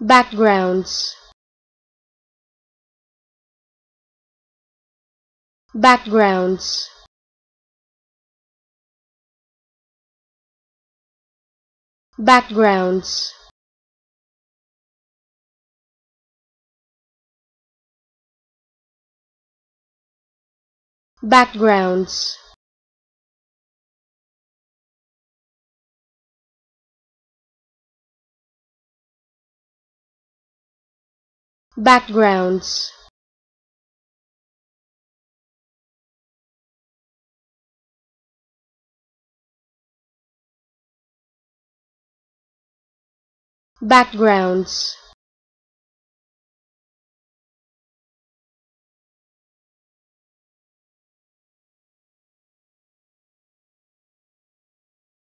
Backgrounds. Backgrounds. Backgrounds. Backgrounds. Backgrounds. Backgrounds.